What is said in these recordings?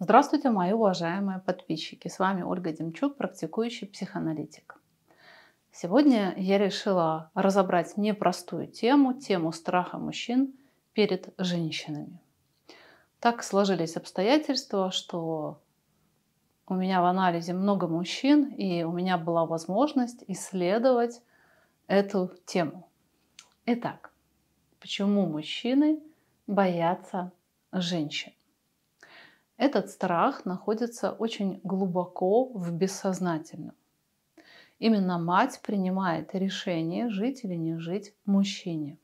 Здравствуйте, мои уважаемые подписчики! С вами Ольга Демчук, практикующий психоаналитик. Сегодня я решила разобрать непростую тему, тему страха мужчин перед женщинами. Так сложились обстоятельства, что у меня в анализе много мужчин, и у меня была возможность исследовать эту тему. Итак, почему мужчины боятся женщин? Этот страх находится очень глубоко в бессознательном. Именно мать принимает решение, жить или не жить мужчине.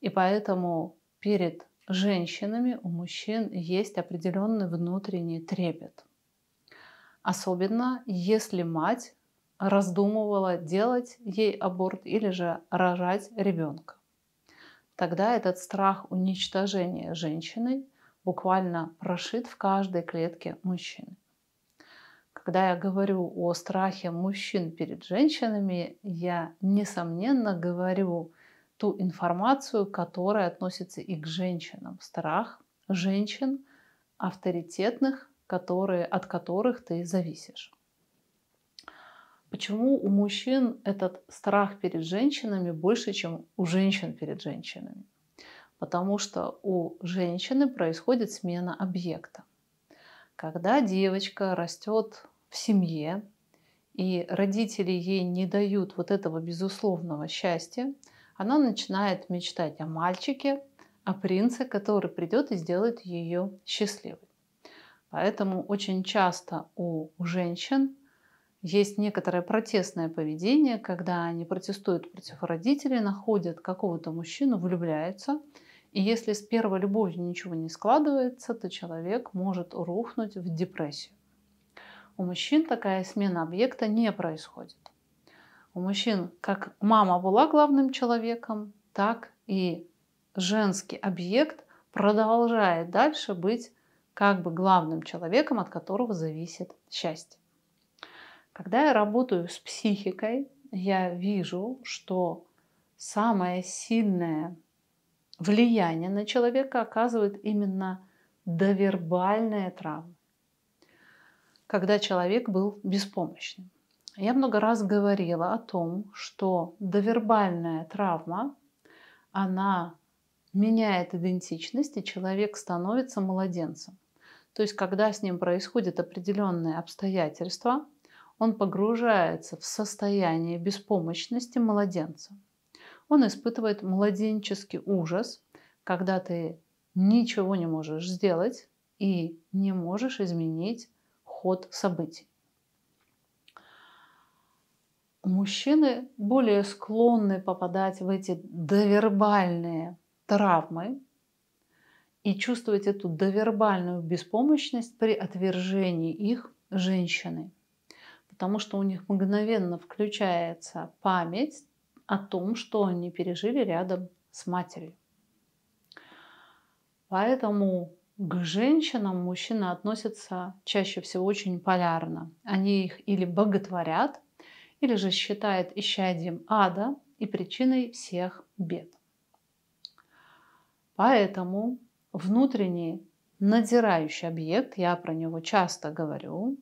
И поэтому перед женщинами у мужчин есть определенный внутренний трепет. Особенно если мать раздумывала, делать ей аборт или же рожать ребенка. Тогда этот страх уничтожения женщины буквально прошит в каждой клетке мужчины. Когда я говорю о страхе мужчин перед женщинами, я, несомненно, говорю ту информацию, которая относится и к женщинам. Страх женщин, авторитетных, от которых ты зависишь. Почему у мужчин этот страх перед женщинами больше, чем у женщин перед женщинами? Потому что у женщины происходит смена объекта. Когда девочка растет в семье, и родители ей не дают вот этого безусловного счастья, она начинает мечтать о мальчике, о принце, который придет и сделает ее счастливой. Поэтому очень часто у женщин есть некоторое протестное поведение, когда они протестуют против родителей, находят какого-то мужчину, влюбляются. И если с первой любовью ничего не складывается, то человек может рухнуть в депрессию. У мужчин такая смена объекта не происходит. У мужчин как мама была главным человеком, так и женский объект продолжает дальше быть как бы главным человеком, от которого зависит счастье. Когда я работаю с психикой, я вижу, что самое сильное влияние на человека оказывает именно довербальная травма, когда человек был беспомощным. Я много раз говорила о том, что довербальная травма, она меняет идентичность, и человек становится младенцем. То есть, когда с ним происходят определенные обстоятельства, он погружается в состояние беспомощности младенца. Он испытывает младенческий ужас, когда ты ничего не можешь сделать и не можешь изменить ход событий. Мужчины более склонны попадать в эти довербальные травмы и чувствовать эту довербальную беспомощность при отвержении их женщины. Потому что у них мгновенно включается память о том, что они пережили рядом с матерью. Поэтому к женщинам мужчины относятся чаще всего очень полярно. Они их или боготворят, или же считают исчадием ада и причиной всех бед. Поэтому внутренний надзирающий объект, я про него часто говорю,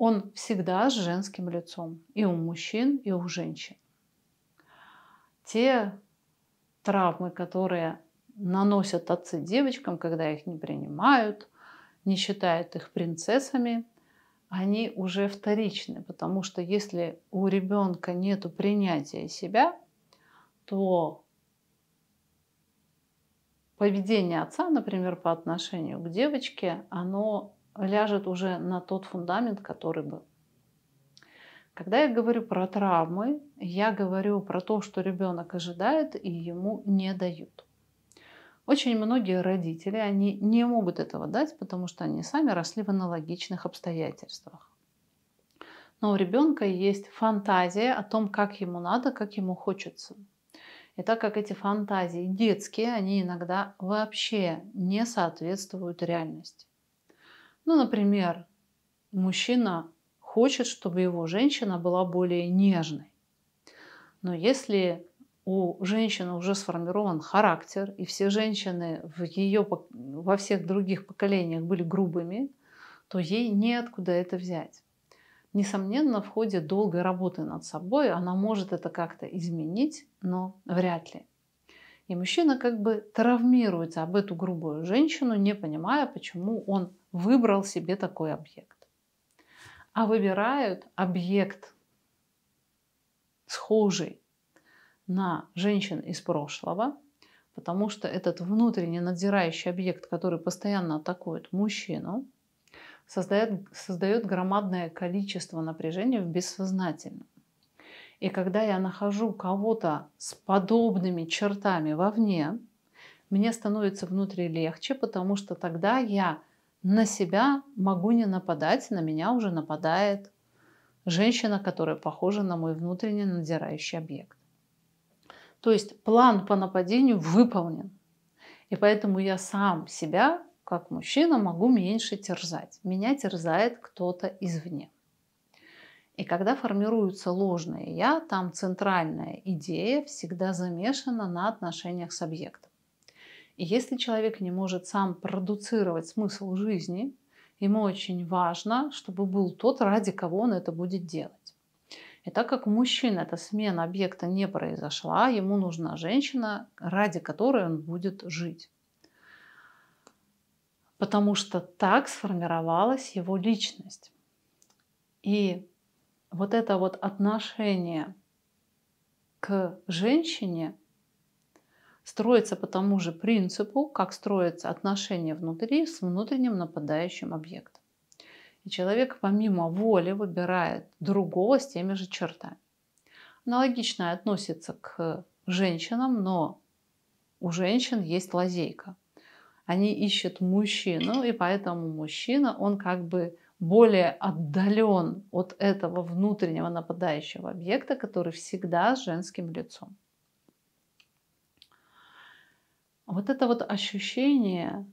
он всегда с женским лицом и у мужчин, и у женщин. Те травмы, которые наносят отцы девочкам, когда их не принимают, не считают их принцессами, они уже вторичны, потому что если у ребенка нет принятия себя, то поведение отца, например, по отношению к девочке, оно ляжет уже на тот фундамент, который был. Когда я говорю про травмы, я говорю про то, что ребенок ожидает и ему не дают. Очень многие родители, они не могут этого дать, потому что они сами росли в аналогичных обстоятельствах. Но у ребенка есть фантазия о том, как ему надо, как ему хочется. И так как эти фантазии детские, они иногда вообще не соответствуют реальности. Ну, например, мужчина хочет, чтобы его женщина была более нежной. Но если у женщины уже сформирован характер, и все женщины во всех других поколениях были грубыми, то ей неоткуда это взять. Несомненно, в ходе долгой работы над собой она может это как-то изменить, но вряд ли. И мужчина как бы травмируется об эту грубую женщину, не понимая, почему он выбрал себе такой объект. А выбирают объект схожий на женщин из прошлого, потому что этот внутренне надзирающий объект, который постоянно атакует мужчину, создает громадное количество напряжения в бессознательном. И когда я нахожу кого-то с подобными чертами вовне, мне становится внутри легче, потому что тогда я на себя могу не нападать, на меня уже нападает женщина, которая похожа на мой внутренне надзирающий объект. То есть план по нападению выполнен. И поэтому я сам себя, как мужчина, могу меньше терзать. Меня терзает кто-то извне. И когда формируется ложное «я», там центральная идея всегда замешана на отношениях с объектом. И если человек не может сам продуцировать смысл жизни, ему очень важно, чтобы был тот, ради кого он это будет делать. И так как мужчина, эта смена объекта не произошла, ему нужна женщина, ради которой он будет жить. Потому что так сформировалась его личность. И вот это вот отношение к женщине строится по тому же принципу, как строится отношение внутри с внутренним нападающим объектом. И человек помимо воли выбирает другого с теми же чертами. Аналогично относится к женщинам, но у женщин есть лазейка. Они ищут мужчину, и поэтому мужчина, он как бы более отдален от этого внутреннего нападающего объекта, который всегда с женским лицом. Вот это вот ощущение,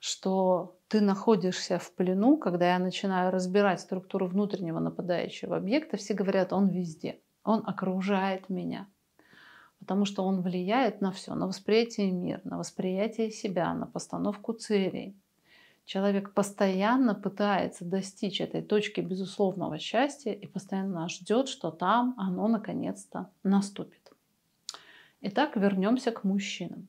что ты находишься в плену, когда я начинаю разбирать структуру внутреннего нападающего объекта, все говорят, он везде, он окружает меня. Потому что он влияет на все, на восприятие мира, на восприятие себя, на постановку целей. Человек постоянно пытается достичь этой точки безусловного счастья и постоянно ждет, что там оно наконец-то наступит. Итак, вернемся к мужчинам.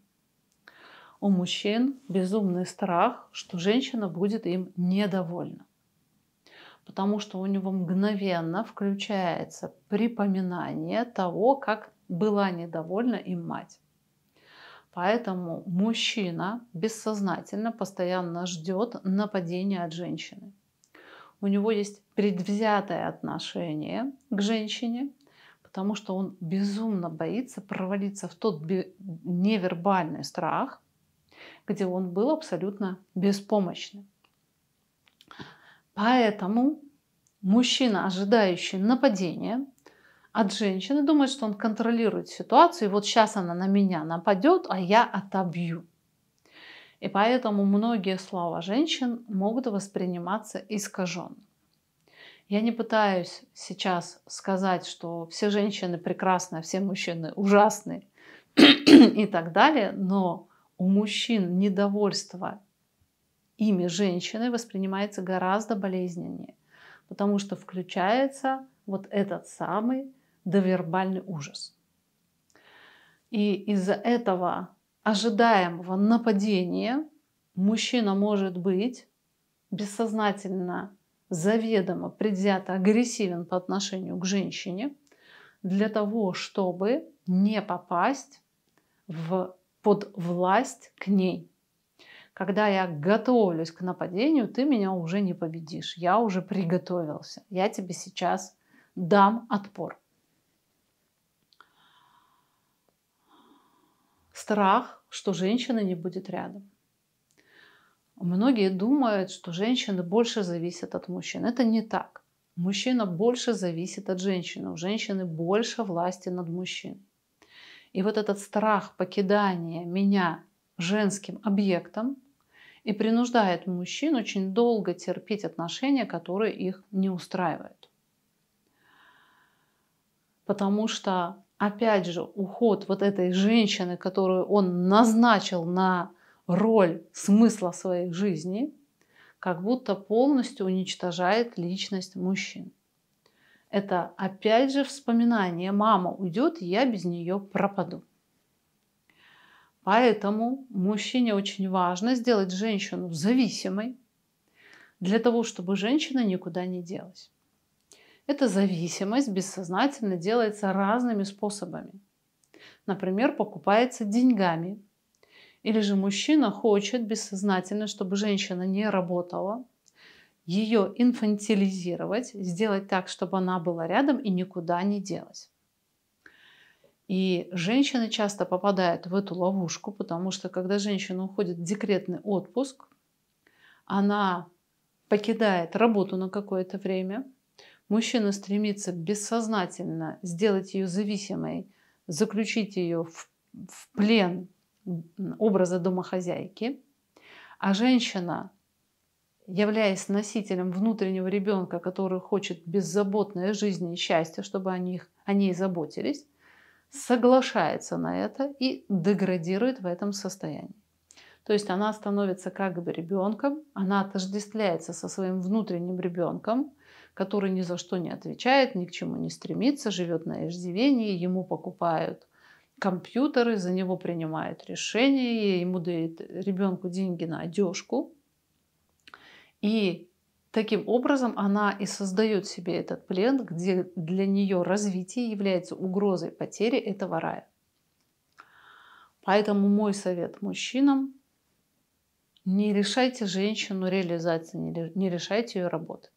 У мужчин безумный страх, что женщина будет им недовольна. Потому что у него мгновенно включается припоминание того, как была недовольна им мать. Поэтому мужчина бессознательно постоянно ждет нападения от женщины. У него есть предвзятое отношение к женщине, потому что он безумно боится провалиться в тот невербальный страх, где он был абсолютно беспомощным. Поэтому мужчина, ожидающий нападения от женщины, думает, что он контролирует ситуацию, и вот сейчас она на меня нападет, а я отобью. И поэтому многие слова женщин могут восприниматься искаженно. Я не пытаюсь сейчас сказать, что все женщины прекрасны, а все мужчины ужасны и так далее, но у мужчин недовольство ими женщины воспринимается гораздо болезненнее, потому что включается вот этот самый довербальный ужас. И из-за этого ожидаемого нападения мужчина может быть бессознательно, заведомо, предвзято агрессивен по отношению к женщине для того, чтобы не попасть под власть к ней. Когда я готовлюсь к нападению, ты меня уже не победишь. Я уже приготовился. Я тебе сейчас дам отпор. Страх, что женщина не будет рядом. Многие думают, что женщины больше зависят от мужчин. Это не так. Мужчина больше зависит от женщины. У женщины больше власти над мужчиной. И вот этот страх покидания меня женским объектом и принуждает мужчин очень долго терпеть отношения, которые их не устраивают. Потому что опять же, уход вот этой женщины, которую он назначил на роль смысла своей жизни, как будто полностью уничтожает личность мужчин. Это опять же вспоминание: мама уйдет, и я без нее пропаду. Поэтому мужчине очень важно сделать женщину зависимой, для того, чтобы женщина никуда не делась. Эта зависимость бессознательно делается разными способами. Например, покупается деньгами. Или же мужчина хочет бессознательно, чтобы женщина не работала, ее инфантилизировать, сделать так, чтобы она была рядом и никуда не делась. И женщины часто попадают в эту ловушку, потому что когда женщина уходит в декретный отпуск, она покидает работу на какое-то время. Мужчина стремится бессознательно сделать ее зависимой, заключить ее в плен образа домохозяйки. А женщина, являясь носителем внутреннего ребенка, который хочет беззаботной жизни и счастья, чтобы о ней заботились, соглашается на это и деградирует в этом состоянии. То есть она становится как бы ребенком, она отождествляется со своим внутренним ребенком, который ни за что не отвечает, ни к чему не стремится, живет на иждивении, ему покупают компьютеры, за него принимают решения, ему дают ребенку деньги на одежку. И таким образом она и создает себе этот плен, где для нее развитие является угрозой потери этого рая. Поэтому мой совет мужчинам: не лишайте женщину реализации, не лишайте ее работы.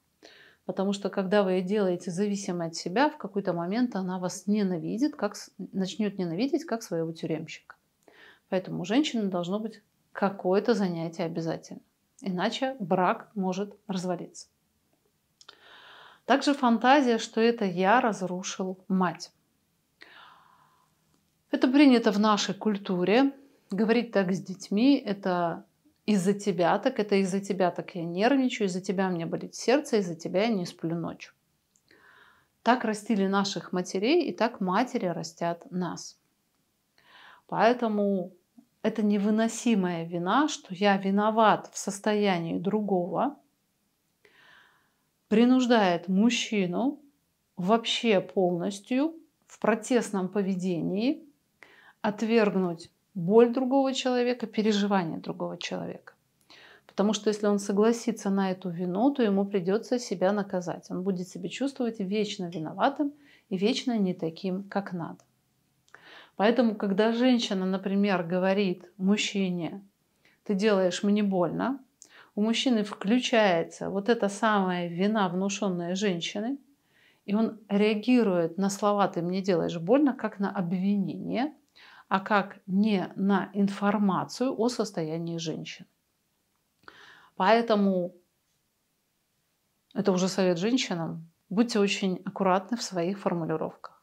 Потому что когда вы ее делаете зависимой от себя, в какой-то момент она вас ненавидит, начнет ненавидеть как своего тюремщика. Поэтому у женщины должно быть какое-то занятие обязательно. Иначе брак может развалиться. Также фантазия, что это я разрушил мать. Это принято в нашей культуре. Говорить так с детьми — это из-за тебя так, это из-за тебя так я нервничаю, из-за тебя мне болит сердце, из-за тебя я не сплю ночью. Так растили наших матерей, и так матери растят нас. Поэтому это невыносимая вина, что я виноват в состоянии другого, принуждает мужчину вообще полностью в протестном поведении отвергнуть боль другого человека, переживания другого человека. Потому что если он согласится на эту вину, то ему придется себя наказать. Он будет себя чувствовать вечно виноватым и вечно не таким, как надо. Поэтому, когда женщина, например, говорит мужчине: ты делаешь мне больно, у мужчины включается вот эта самая вина, внушенная женщиной, и он реагирует на слова «ты мне делаешь больно» как на обвинение, а как не на информацию о состоянии женщины. Поэтому это уже совет женщинам: будьте очень аккуратны в своих формулировках.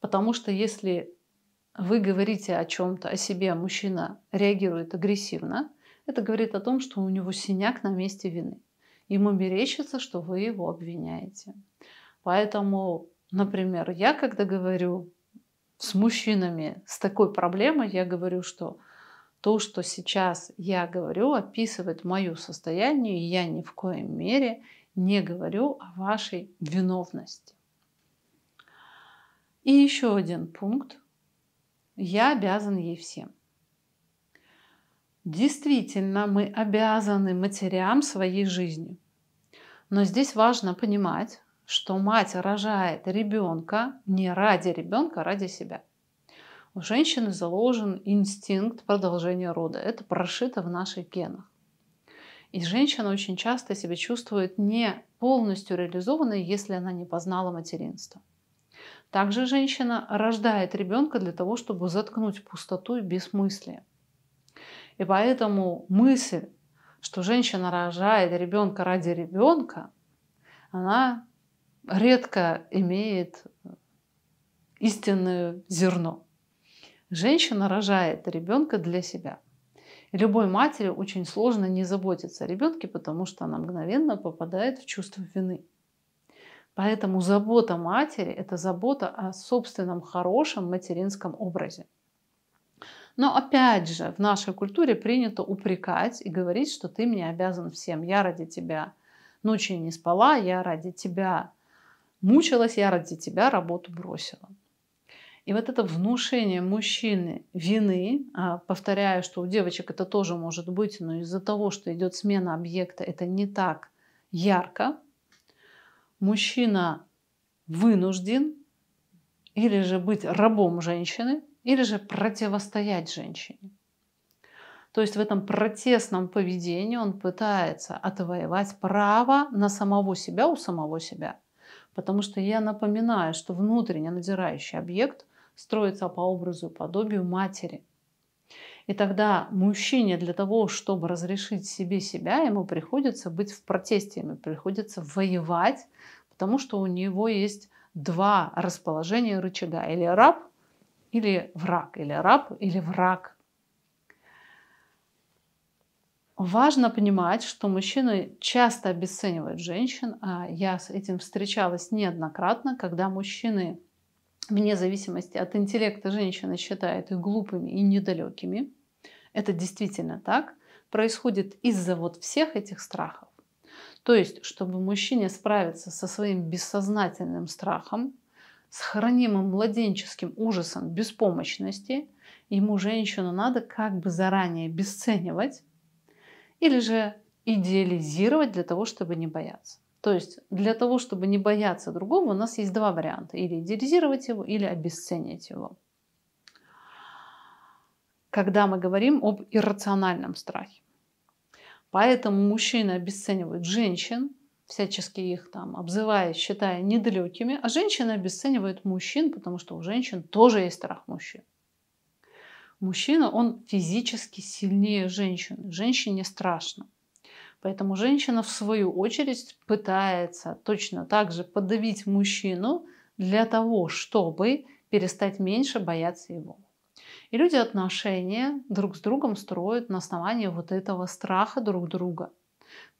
Потому что если вы говорите о чем-то, о себе, мужчина реагирует агрессивно, это говорит о том, что у него синяк на месте вины. Ему мерещится, что вы его обвиняете. Поэтому, например, я когда говорю с мужчинами с такой проблемой, я говорю, что то, что сейчас я говорю, описывает мое состояние, и я ни в коем мере не говорю о вашей виновности. И еще один пункт. Я обязан ей всем. Действительно, мы обязаны матерям своей жизни. Но здесь важно понимать, что мать рожает ребенка не ради ребенка, а ради себя. У женщины заложен инстинкт продолжения рода. Это прошито в наших генах. И женщина очень часто себя чувствует не полностью реализованной, если она не познала материнство. Также женщина рождает ребенка для того, чтобы заткнуть пустоту и бессмыслие. И поэтому мысль, что женщина рожает ребенка ради ребенка, она редко имеет истинное зерно. Женщина рожает ребенка для себя. И любой матери очень сложно не заботиться о ребенке, потому что она мгновенно попадает в чувство вины. Поэтому забота матери – это забота о собственном хорошем материнском образе. Но опять же, в нашей культуре принято упрекать и говорить, что ты мне обязан всем. Я ради тебя ночью не спала, я ради тебя мучилась, я ради тебя работу бросила. И вот это внушение мужчины вины, повторяю, что у девочек это тоже может быть, но из-за того, что идет смена объекта, это не так ярко, мужчина вынужден или же быть рабом женщины, или же противостоять женщине. То есть в этом протестном поведении он пытается отвоевать право на самого себя у самого себя. Потому что я напоминаю, что внутренне надзирающий объект строится по образу и подобию матери. И тогда мужчине для того, чтобы разрешить себе себя, ему приходится быть в протесте, ему приходится воевать, потому что у него есть два расположения рычага. Или раб, или враг. Или раб, или враг. Важно понимать, что мужчины часто обесценивают женщин. Я с этим встречалась неоднократно, когда мужчины вне зависимости от интеллекта женщины считают их глупыми и недалекими. Это действительно так. Происходит из-за вот всех этих страхов. То есть, чтобы мужчине справиться со своим бессознательным страхом, с хранимым младенческим ужасом беспомощности, ему женщину надо как бы заранее обесценивать, или же идеализировать для того, чтобы не бояться. То есть для того, чтобы не бояться другого, у нас есть два варианта. Или идеализировать его, или обесценить его. Когда мы говорим об иррациональном страхе. Поэтому мужчины обесценивают женщин, всячески их там обзывая, считая недалекими. А женщины обесценивают мужчин, потому что у женщин тоже есть страх мужчин. Мужчина, он физически сильнее женщины. Женщине страшно. Поэтому женщина, в свою очередь, пытается точно так же подавить мужчину для того, чтобы перестать меньше бояться его. И люди отношения друг с другом строят на основании вот этого страха друг друга,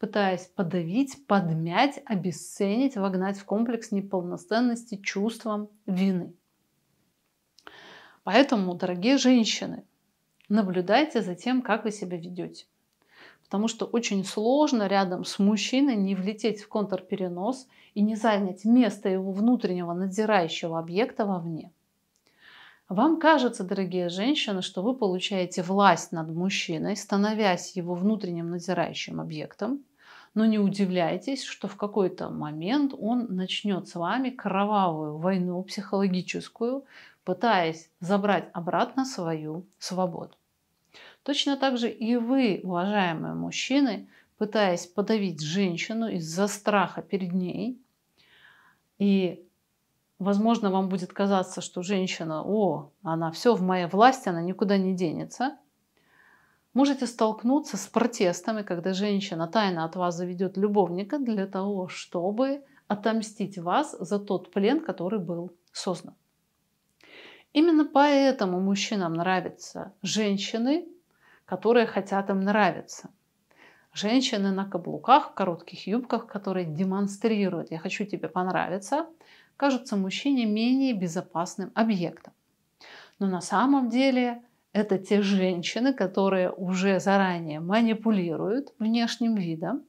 пытаясь подавить, подмять, обесценить, вогнать в комплекс неполноценности чувством вины. Поэтому, дорогие женщины, наблюдайте за тем, как вы себя ведете. Потому что очень сложно рядом с мужчиной не влететь в контрперенос и не занять место его внутреннего надзирающего объекта вовне. Вам кажется, дорогие женщины, что вы получаете власть над мужчиной, становясь его внутренним надзирающим объектом, но не удивляйтесь, что в какой-то момент он начнет с вами кровавую войну психологическую, пытаясь забрать обратно свою свободу. Точно так же и вы, уважаемые мужчины, пытаясь подавить женщину из-за страха перед ней. И, возможно, вам будет казаться, что женщина, она все в моей власти, она никуда не денется. Можете столкнуться с протестами, когда женщина тайно от вас заведет любовника для того, чтобы отомстить вас за тот плен, который был создан. Именно поэтому мужчинам нравятся женщины, которые хотят им нравиться. Женщины на каблуках, в коротких юбках, которые демонстрируют «я хочу тебе понравиться», кажутся мужчине менее безопасным объектом. Но на самом деле это те женщины, которые уже заранее манипулируют внешним видом.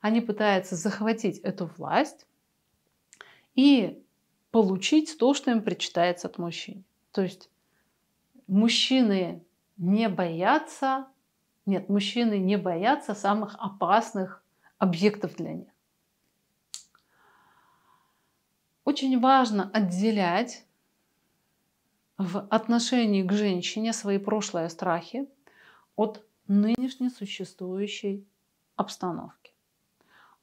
Они пытаются захватить эту власть и получить то, что им причитается от мужчин. То есть мужчины не боятся, мужчины не боятся самых опасных объектов для них. Очень важно отделять в отношении к женщине свои прошлые страхи от нынешней существующей обстановки,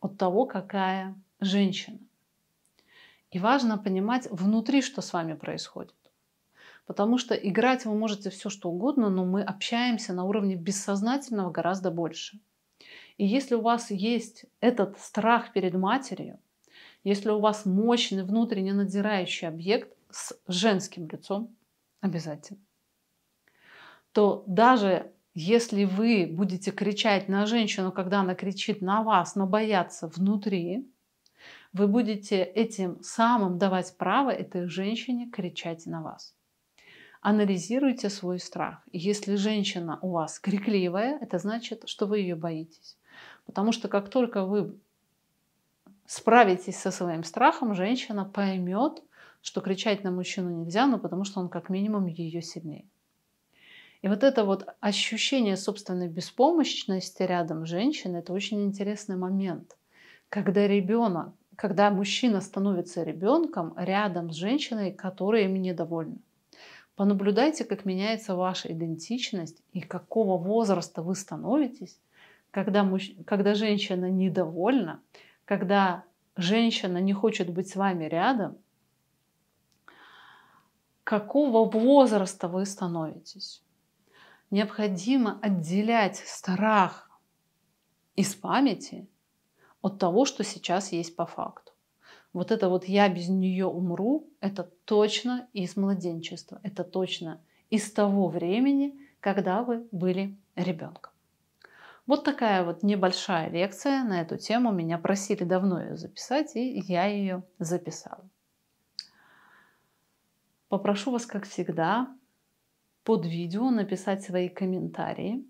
от того, какая женщина. И важно понимать внутри, что с вами происходит. Потому что играть вы можете все что угодно, но мы общаемся на уровне бессознательного гораздо больше. И если у вас есть этот страх перед матерью, если у вас мощный внутренне надзирающий объект с женским лицом, обязательно, то даже если вы будете кричать на женщину, когда она кричит на вас, но бояться внутри, вы будете этим самым давать право этой женщине кричать на вас. Анализируйте свой страх. Если женщина у вас крикливая, это значит, что вы ее боитесь. Потому что как только вы справитесь со своим страхом, женщина поймет, что кричать на мужчину нельзя, но потому что он как минимум ее сильнее. И вот это вот ощущение собственной беспомощности рядом женщины, это очень интересный момент. Когда мужчина становится ребенком рядом с женщиной, которая им недовольна. Понаблюдайте, как меняется ваша идентичность и какого возраста вы становитесь, когда женщина недовольна, когда женщина не хочет быть с вами рядом, какого возраста вы становитесь. Необходимо отделять страх из памяти от того, что сейчас есть по факту. Вот это вот «я без нее умру» — это точно из младенчества. Это точно из того времени, когда вы были ребенком. Вот такая вот небольшая лекция на эту тему. Меня просили давно ее записать, и я ее записала. Попрошу вас, как всегда, под видео написать свои комментарии.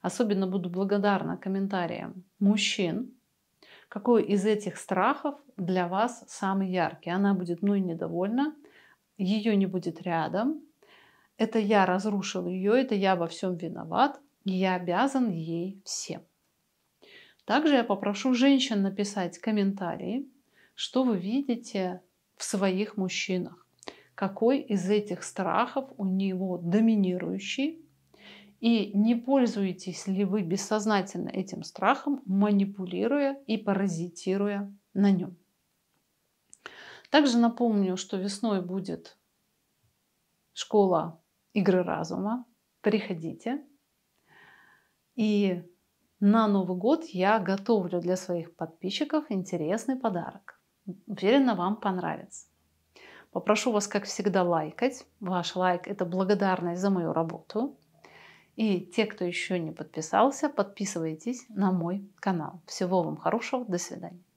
Особенно буду благодарна комментариям мужчин. Какой из этих страхов для вас самый яркий? Она будет мной недовольна, ее не будет рядом. Это я разрушил ее, это я во всем виноват, и я обязан ей всем. Также я попрошу женщин написать комментарии, что вы видите в своих мужчинах. Какой из этих страхов у него доминирующий? И не пользуетесь ли вы бессознательно этим страхом, манипулируя и паразитируя на нем? Также напомню, что весной будет школа «Игры разума». Приходите. И на Новый год я готовлю для своих подписчиков интересный подарок. Уверена, вам понравится. Попрошу вас, как всегда, лайкать. Ваш лайк – это благодарность за мою работу. И те, кто еще не подписался, подписывайтесь на мой канал. Всего вам хорошего. До свидания.